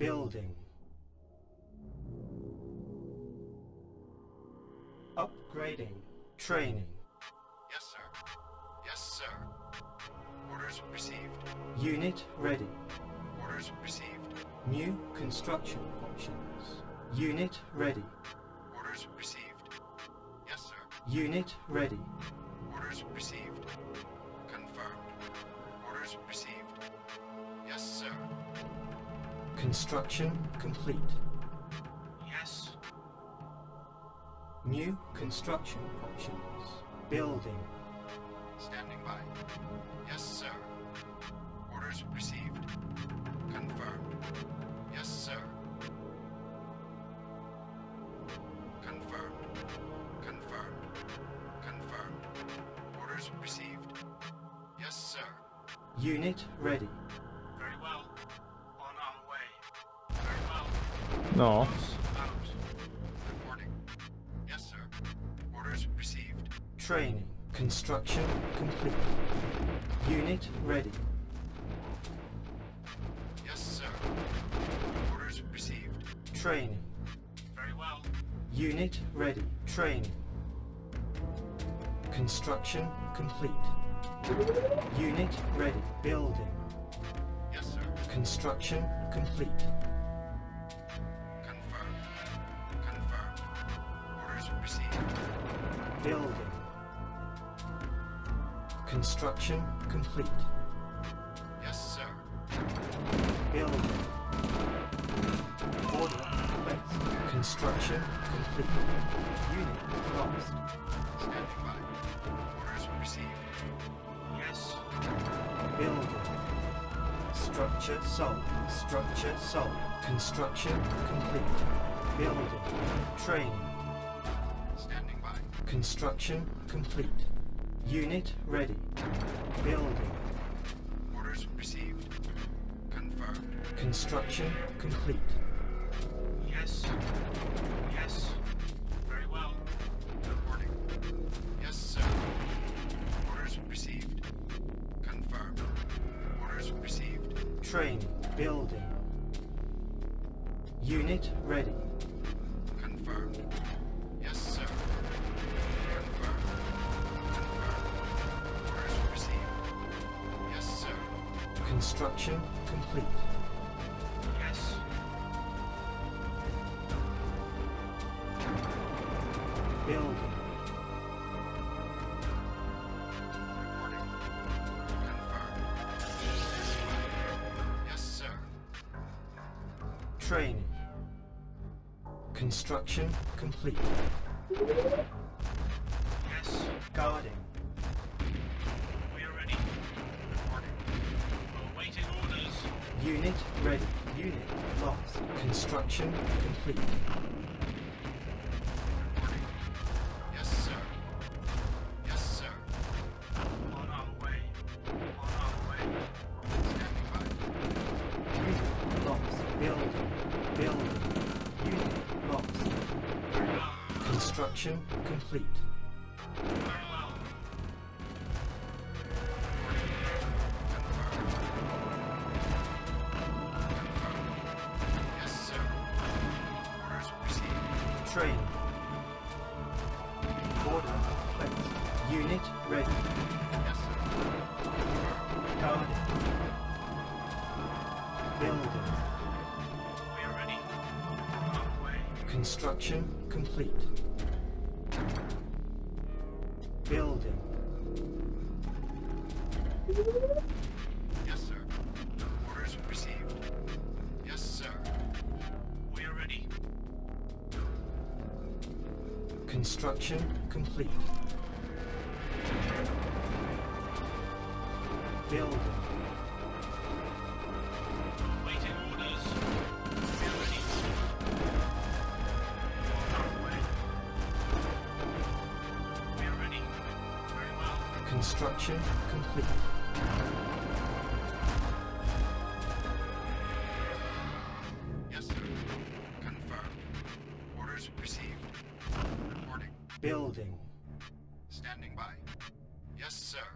building. Upgrading. Training. Yes, sir. Yes, sir. Orders received. Unit ready. Orders received. New construction options. Unit ready. Orders received. Yes, sir. Unit ready. Orders received. Confirmed. Orders received. Yes, sir. Construction complete. Yes. New construction options. Building. Standing by. Yes, sir. Orders received. Confirmed. Yes, sir. Confirmed. Confirmed. Confirmed. Orders received. Yes, sir. Unit ready. Very well. On our way. Very well. No. Training. Construction complete. Unit ready. Yes, sir. Orders received. Training. Very well. Unit ready. Training. Construction complete. Unit ready. Building. Yes, sir. Construction complete. Confirmed. Confirmed. Orders received. Building. Construction complete. Yes, sir. Building. Order placed. Construction complete. Unit lost. Standing by. Orders received. Yes. Building. Structure sold. Structure sold. Construction complete. Building. Training. Standing by. Construction complete. Unit ready. Building. Orders received. Confirmed. Construction complete. Yes. Yes. Very well. Reporting. Yes, sir. Orders received. Confirmed. Orders received. Training. Building. Unit ready. Confirmed. Yes, sir. Construction complete. Yes. Building. Reporting. Confirmed. Yes, sir. Training. Construction complete. Yes. Guarding. Unit ready. Unit lost. Construction complete. Yes, sir. Yes, sir. On our way. On our way. Standing by. Unit lost. Building. Building. Unit lost. Construction complete. Construction complete. Building. Yes, sir. Orders received. Yes, sir. We are ready. Construction complete. Building. Construction complete. Yes, sir. Confirmed. Orders received. Reporting. Building. Standing by. Yes, sir.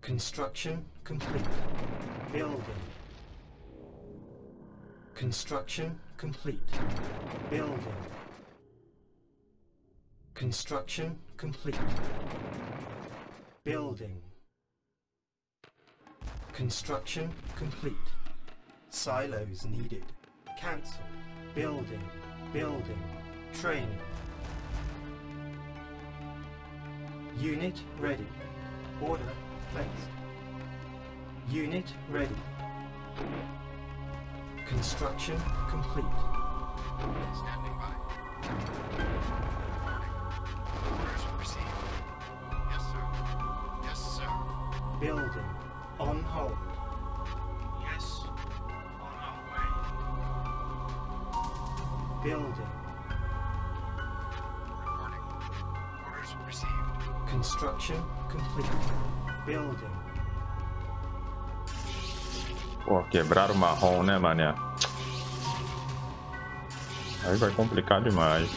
Construction complete. Building. Construction complete. Building. Construction complete. Building. Construction complete. Silos needed. Cancel. Building. Building. Training. Unit ready. Order placed. Unit ready. Construction complete. Standing by. Orders received. Yes, sir. Yes, sir. Building. On hold. Yes. On our way. Building. Reporting. Orders received. Construction complete. Building. Pô, quebraram o marrom, né, mané? Aí vai complicar demais.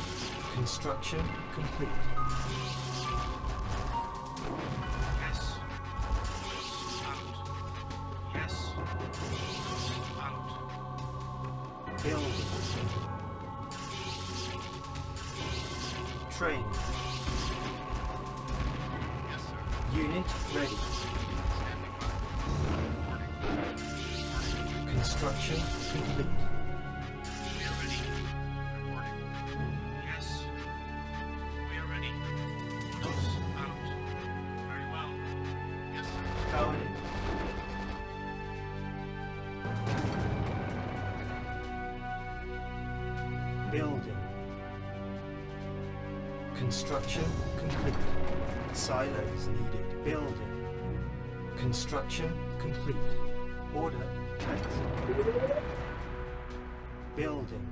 Construction complete. Yes. Out. Yes. Out. Building. Train. Yes, sir. Unit ready. Construction complete. We are ready. Reporting. Yes. We are ready. Ordos out. Very well. Yes, sir. Powered in. Building. Construction complete. Silos needed. Building. Construction complete. Order. Building.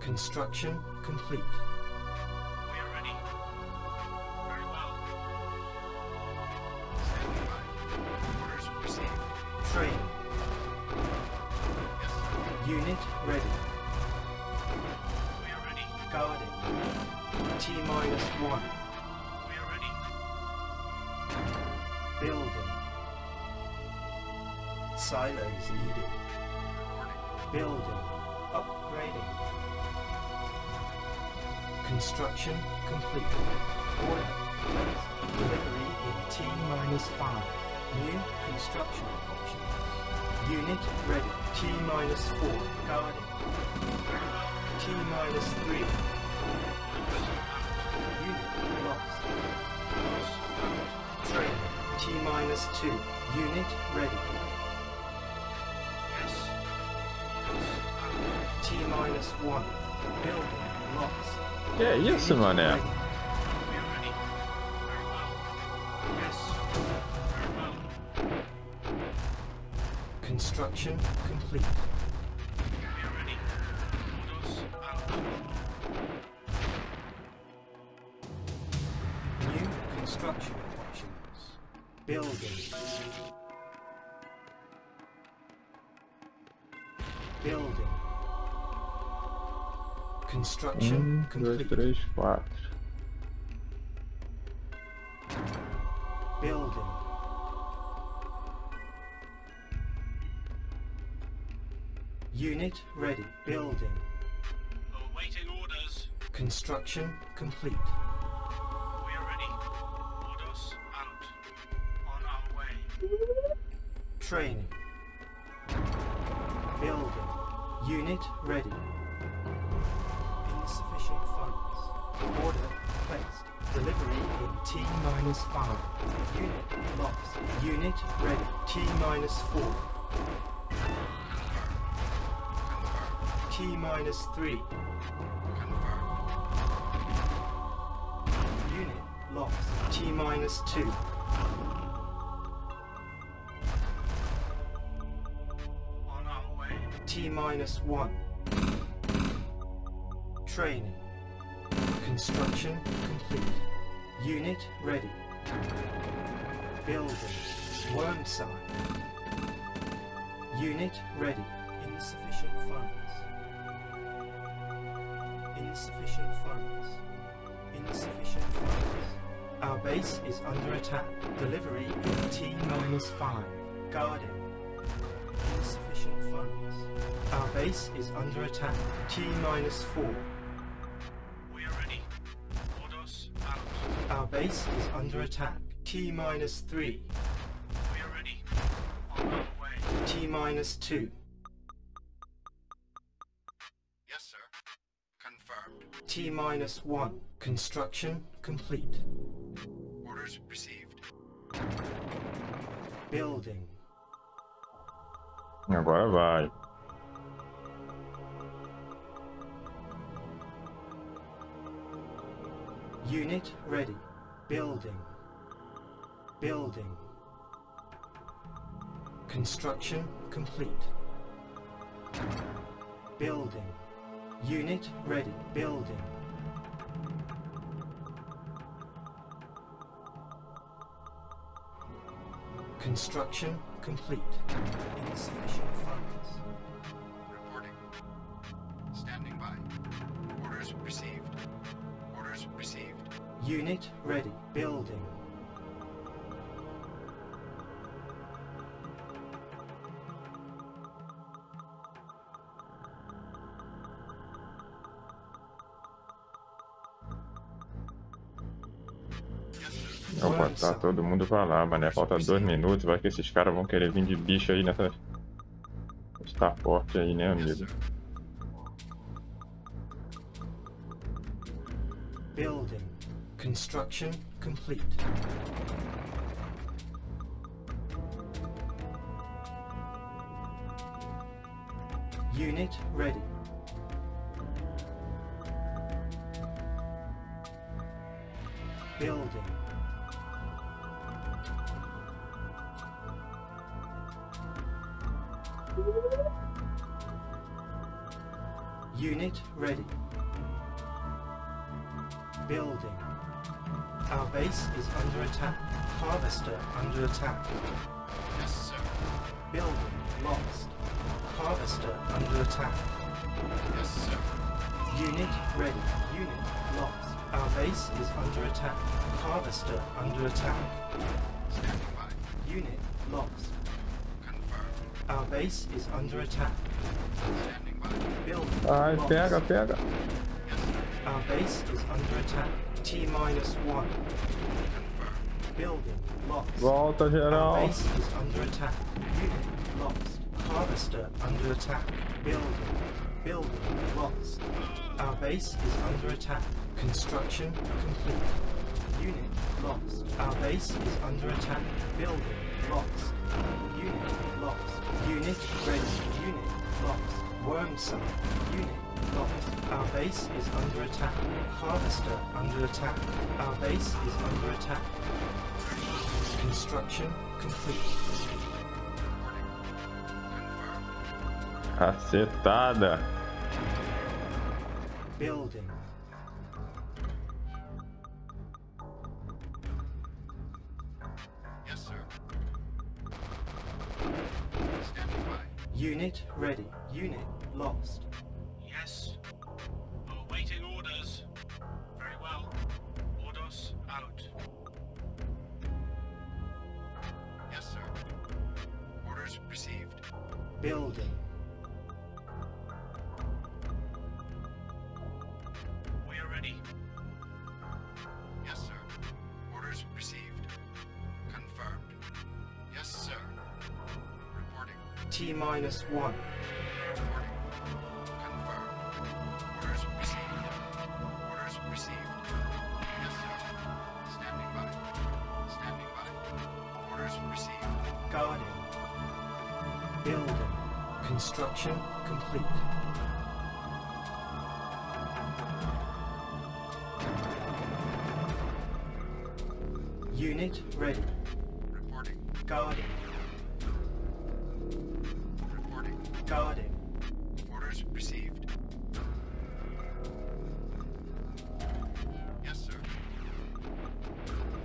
Construction complete. We are ready. Very well. Standing by. Orders received. Train. Yes, sir. Unit ready. We are ready. Guarding. T-1. We are ready. Building. Silos needed. Building. Upgrading. Construction complete. Order placed. Delivery in T-5. New construction options. Unit ready. T-4. Guarding. T-3. Unit lost. Train. T-2. Unit ready. T-1. Building lost. É isso, mané. Construction complete. We are ready. Ordos out. New construction options. Building. Building. Construction complete. 2, 3, 4. Building. Unit ready. Building. Awaiting orders. Construction complete. We are ready. Orders out. On our way. Training. Building. Unit ready. Insufficient funds. Order placed. Delivery in T-5. Unit lost. Unit ready. T-4. Confirm. T-3. Confirm. Unit lost. T-2. On our way. T-1. Training. Construction complete. Unit ready. Building. Worm side. Unit ready. Insufficient funds. Insufficient funds. Insufficient funds. Our base is under attack. Delivery in T-5. Guarding. Insufficient funds. base is under attack. T-4. We are ready. Ordos out. Our base is under attack. T-3. We are ready. On our way. T-2. Yes, sir. Confirmed. T-1. Construction complete. Orders received. Building. Agora vai. Unit ready. Building. Building. Construction complete. Building. Unit ready. Building. Construction complete. Insufficient funds. Reporting. Standing by. Orders received. Orders received. Unit ready. Building. Vou botar todo mundo pra lá, mané. Falta 2 minutos, vai que esses caras vão querer vir de bicho aí nessa... Está forte aí, né, amigo? Building. Construction complete. Unit ready. Building. Unit ready. Building. Our base is under attack. Harvester under attack. Yes, sir. Building lost. Harvester under attack. Yes, sir. Unit ready. Unit lost. Our base is under attack. Harvester under attack. Standing by. Unit lost. Confirmed. Our base is under attack. Standing. Ai, pega, pega. Our base is under attack. T-1. Building lost. Volta, geral. Our base is under attack. Unit lost. Harvester under attack. Building. Building lost. Our base is under attack. Construction complete. Unit lost. Our base is under attack. Building lost. Unit lost. Unit ready. Unit lost. Worm cell. Unit lost. Our base is under attack. Harvester under attack. Our base is under attack. Construction complete. Acertada. Building. Yes, sir. Standing by. Unit ready. Unit lost. Yes. Awaiting orders. Very well. Ordos out. Yes, sir. Orders received. Building. We are ready. Yes, sir. Orders received. Confirmed. Yes, sir. Reporting. T-1. Construction complete. Unit ready. Reporting. Guarding. Reporting. Guarding. Orders received. Yes, sir.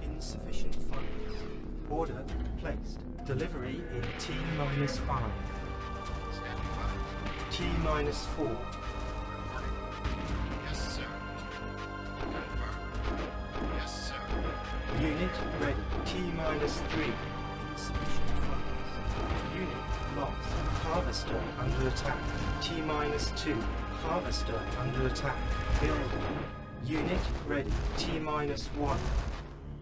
Insufficient funds. Order placed. Delivery in T-5. T-4. Yes, sir. Confirmed. Yes, sir. Unit ready. T-3. Insufficient funds. Unit lost. Harvester under attack. T-2. Harvester under attack. Building. Unit ready. T-1.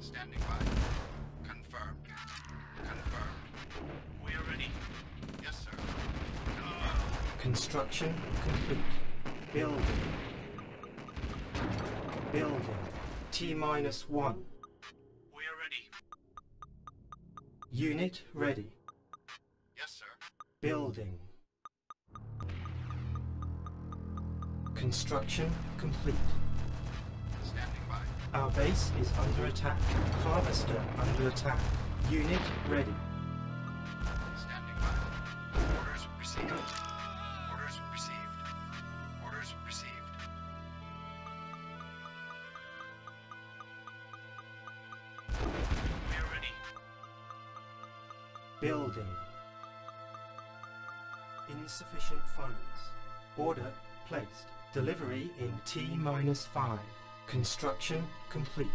Standing by. Confirmed. Confirmed. We are ready. Yes, sir. Construction complete. Building. Building. T-1. We are ready. Unit ready. Yes, sir. Building. Construction complete. Standing by. Our base is under attack. Harvester under attack. Unit ready. Standing by. Orders received. Orders received. Orders received. We are ready. Building. Insufficient funds. Order placed. Delivery in T-5. Construction complete.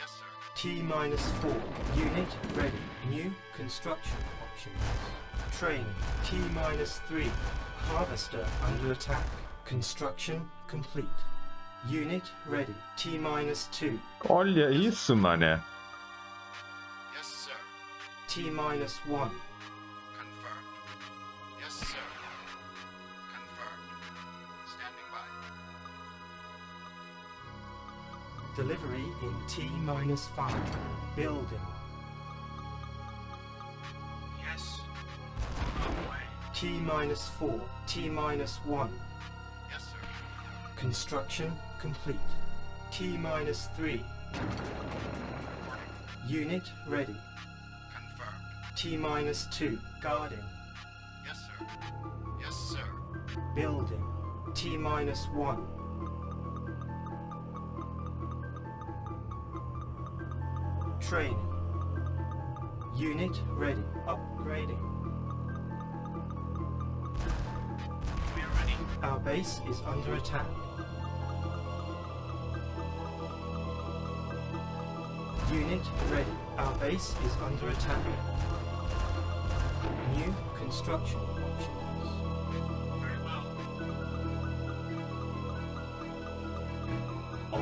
Yes, sir. T-4. Unit ready. New construction options. Training. T-3. Harvester under attack. Construction complete. Unit ready. T-2. Olha isso, mané. Yes, sir. T-1. Delivery in T-5. Building. Yes. On the way. T-4. T-1. Yes, sir. Construction complete. T-3. Unit ready. Confirmed. T-2. Guarding. Yes, sir. Yes, sir. Building. T-1. Training. Unit ready. Upgrading. We are ready. Our base is under attack. Unit ready. Our base is under attack. New construction options. Very well.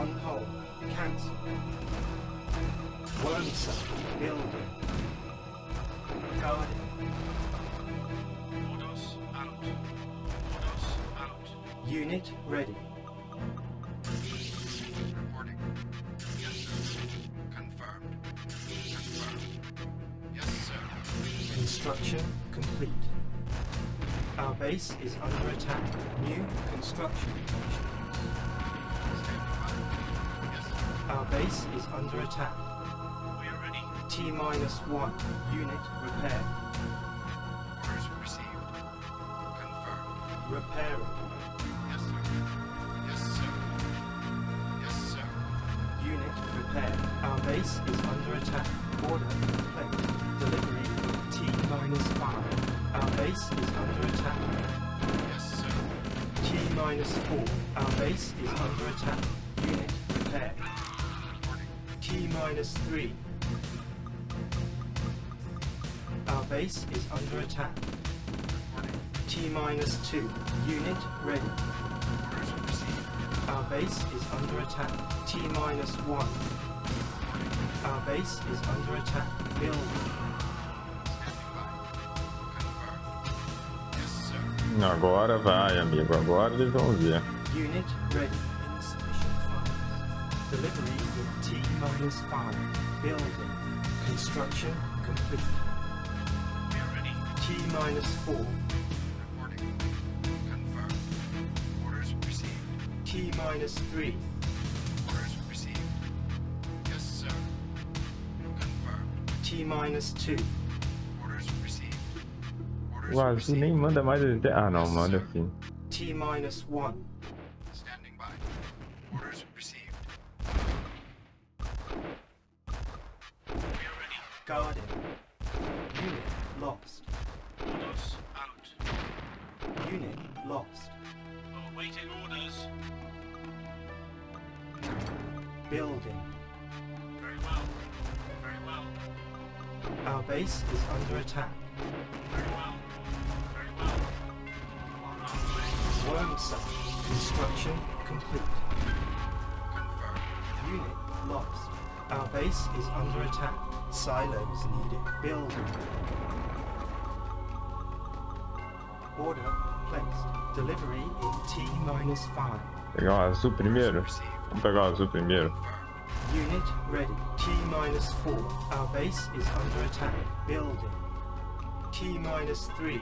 On hold. Cancel. Wormser. Building. Guarding. Ordos out. Ordos out. Unit ready. Reporting. Yes, sir. Confirmed. Confirmed. Yes, sir. Construction complete. Our base is under attack. New construction. Yes, sir. Our base is under attack. T-1. Unit repaired. Orders received. Confirmed. Repairing. Yes, sir. Yes, sir. Yes, sir. Unit repaired. Our base is under attack. Order placed. Delivery T-5. Our base is under attack. Yes, sir. T-4. Our base is under attack. Unit repaired. T-3. Our base is under attack. T-2. Unit ready. Our base is under attack. T-1. Our base is under attack. Building. Agora vai, amigo. Agora eles vão ver. Unit ready. Insufficient funds. Delivery in T-5. Building. Construction complete. T-4. Reporting. Confirmed. Orders received. T-3. Orders received. Yes, sir. Confirmed. T-2. Orders received. Orders received. Nem manda mais até. Ah, não, yes, manda sim. T-1. Standing by. Orders received. We are ready. Guarded. Unit lost. Ordos out. Unit lost. Awaiting orders. Building. Very well. Very well. Our base is under attack. Very well. sir. Construction complete. Confirmed. Unit lost. Our base is under attack. Silos needed. Building. Order placed. Delivery in T-5. Pegar o azul primeiro. Vamos pegar o azul primeiro. Unit ready. T-4. Our base is under attack. Building. T-3.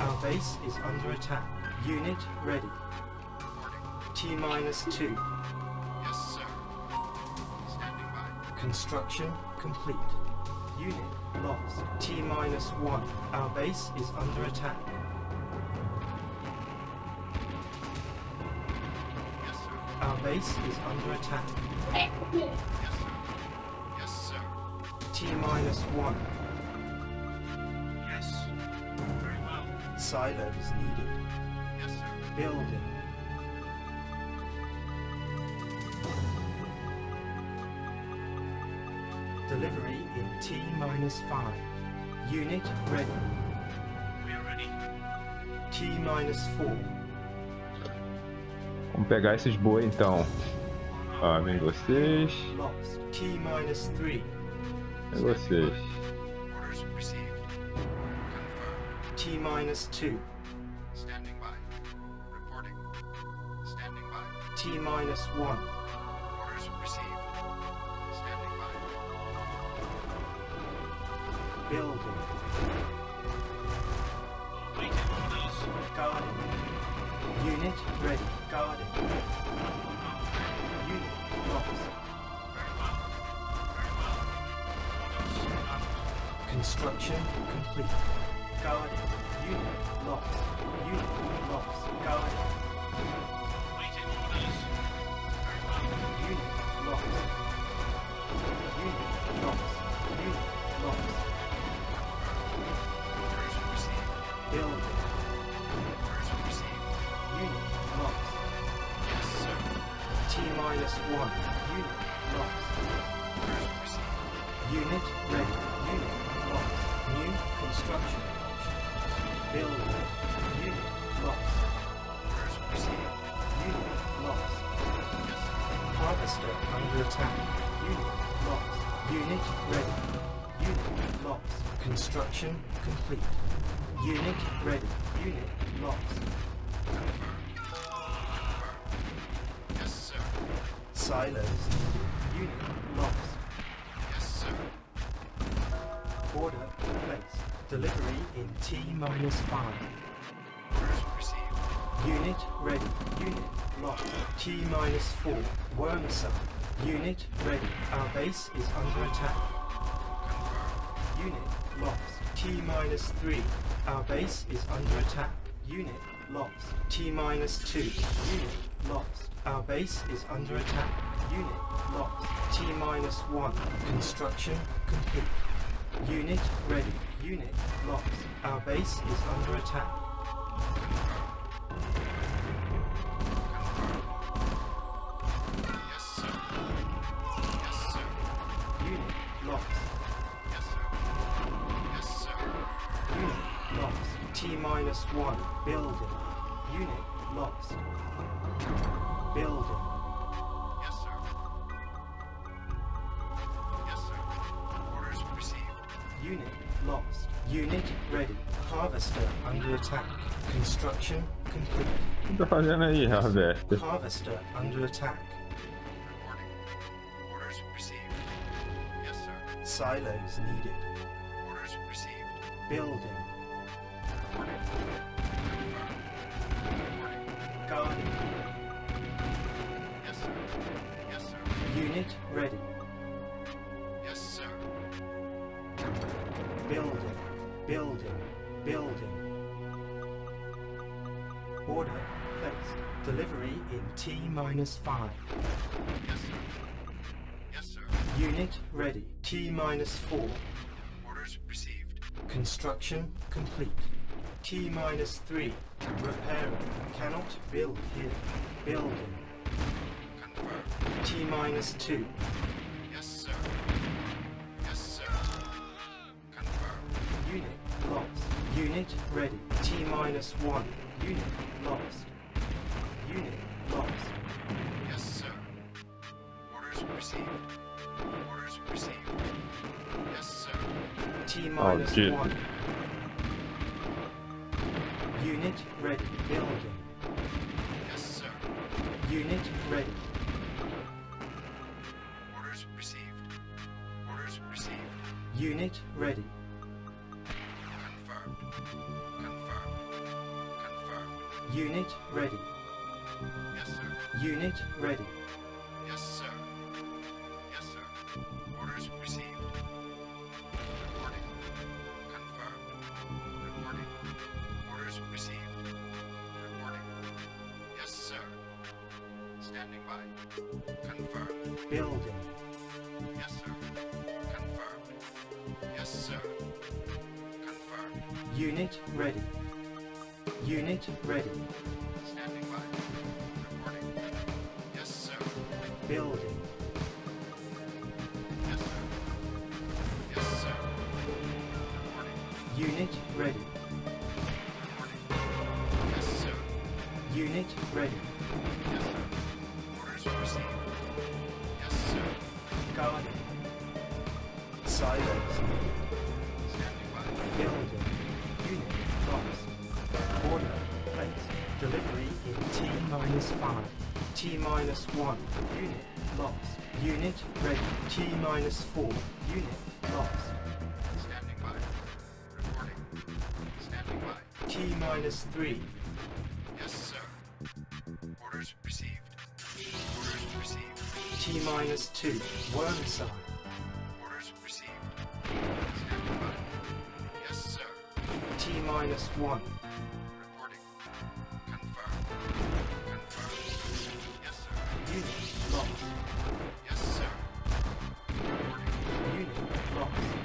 Our base is under attack. Unit ready. T-2. Yes, sir. Standing by. Construction complete. Unit lost. T-1. Our base is under attack. Yes, sir. Our base is under attack. Yes, sir. Yes, sir. T-1. Yes. Very well. Silos needed. Yes, sir. Building. Delivery in T-5. Unit ready. We are ready. T-4. Vamos pegar esses boi então. Ah, vem vocês. Lost. T-3. Vem vocês. Orders received. Confirmed. T-2. Standing by. Reporting. Standing by. T-1. Orders received. Building. Waiting on those. Guarding. Unit ready. Guarding. Unit lost. Very well. Very well. Ordos out. Construction complete. Guarding. Unit lost. Unit lost. Guarding. Waiting on those. Very well. Unit lost. Unit lost. Unit lost. Building. Orders received. Unit lost. Yes, sir. T-1. Unit lost. Orders received. Unit ready. Unit lost. New construction options. Building. Unit lost. Orders received. Unit lost. Yes, sir. Harvester under attack. Unit lost. Unit ready. Unit lost. Construction complete. Unit ready. Unit lost. Confirmed. Yes, sir. Silos. Unit lost. Yes, sir. Order placed. Delivery in T-5. Orders received. Unit ready. Unit lost. T-4. Worm sub. Unit ready. Our base is under attack. Confirmed. Unit lost. T-3. Our base is under attack. Unit lost. T-2. Unit lost. Our base is under attack. Unit lost. T-1. Construction complete. Unit ready. Unit lost. Our base is under attack. Yes, sir. Yes, sir. Unit lost. T-1. Building. Unit lost. Building. Yes, sir. Yes, sir. Orders received. Unit lost. Unit ready. Harvester under attack. Construction complete. O que tá fazendo aí, Harvester? Harvester under attack. Reporting. Orders received. Yes, sir. Silos needed. Orders received. Building. Guarding. Yes, sir. Yes, sir. Unit ready. Yes, sir. Building. Building. Building. Order placed. Delivery in T-5. Yes, sir. Yes, sir. Unit ready. T-4. Orders received. Construction complete. T-3. Repairing. Cannot build here. Building. Confirmed. T-2. Yes, sir. Yes, sir. Confirmed. Unit lost. Unit ready. T T-1. Unit lost. Unit lost. Yes, sir. Orders received. Orders received. Yes, sir. T-1. Unit ready. Building. Yes, sir. Unit ready. Orders received. Orders received. Unit ready. Confirmed. Confirmed. Confirmed. Unit ready. Yes, sir. Unit ready. Yes, sir. Yes, sir. Orders received. Reporting. Confirmed. Reporting. Orders received. Reporting. Yes, sir. Standing by. Confirmed. Building. Yes, sir. Confirmed. Yes, sir. Confirmed. Unit ready. Unit ready. Standing by. Reporting. Yes, sir. Building. Yes, sir. Yes, sir. Reporting. Unit ready. Reporting. Yes, sir. Unit ready. Yes, sir. Orders received. Yes, sir. Guarding. Silence. Standing by. Building. Unit lost. Order placed. Delivery in T-5. T-1. Unit lost. Unit ready. T-4. Unit lost. Standing by. Reporting. Standing by. T-3. Yes, sir. Orders received. Orders received. T-2. Worm sign. Orders received. Standing by. Yes, sir. T-1.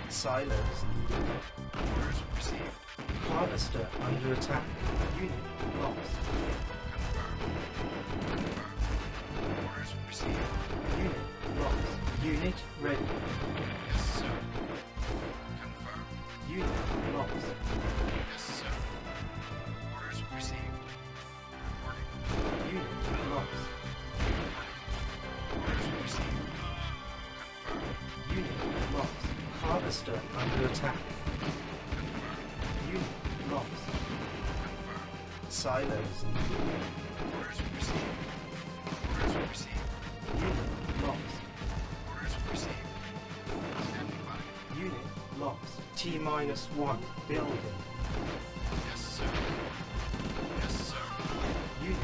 Silos needed. Orders received. Harvester under attack. Unit lost. Confirmed. Confirmed. Orders received. Unit lost. Unit ready. Yes, sir. Confirmed. Unit lost. Yes, sir. Orders received. Reporting. Unit lost. Orders received. Confirmed. Unit lost. Harvester under attack. Unit lost. Confirmed. Silos needed. Orders received. Orders received. Unit lost. Orders received. Standing by. Unit lost. T-1. Building. Yes, sir. Yes, sir. Unit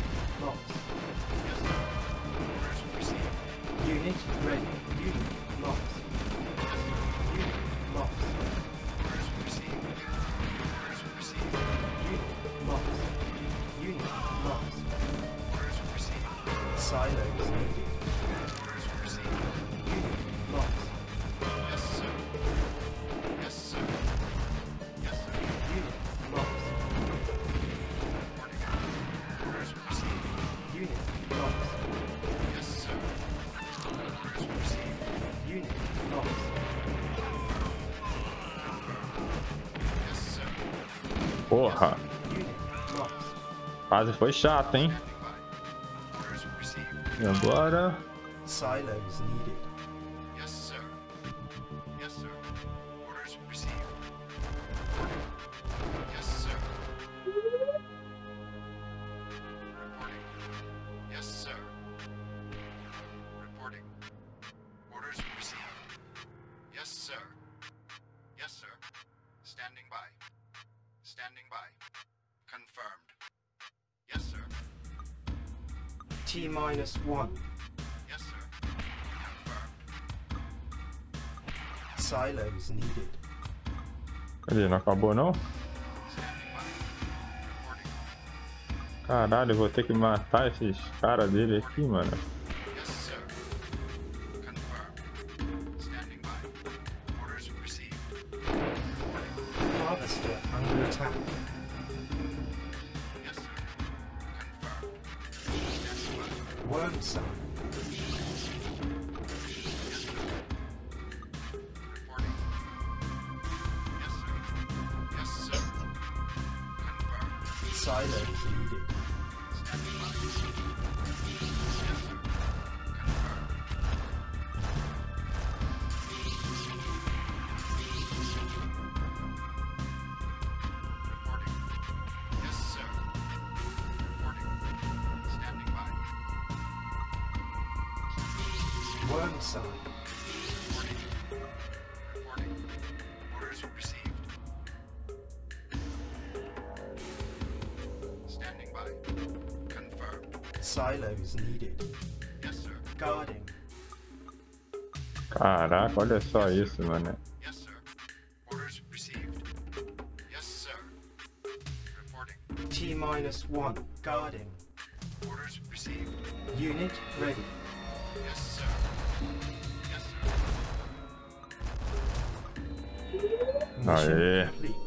lost. Yes, sir. Orders received. Unit ready. Unit lost. Lost. Orders received. Orders received. Unit lost. Unit lost. Orders received. Silos needed. Orders received. Unit lost. Yes, sir. Yes, sir. Yes, sir. Unit lost. Orders received. Unit lost. Yes, sir. Orders received. Unit lost. Porra! Fase foi chata, hein? E agora? Silos needed. Yes, sir. Yes, sir. Orders received. Yes, sir. Reporting. Yes, sir. Reporting. Orders received. Yes, sir. Yes, sir. Standing by. Standing by. Confirmed. Yes, sir. T-1. Yes, sir. Confirmed. Silos needed. Cadê? Não acabou, não? Caralho, eu vou ter que matar esses caras dele aqui, mano. Reporting. Yes, sir. Yes, sir. Confirmed. excited. Caraca, olha só isso, mano. T-1, guarding. Orders received. Unit ready. Yes, sir. Yes, sir. Aê.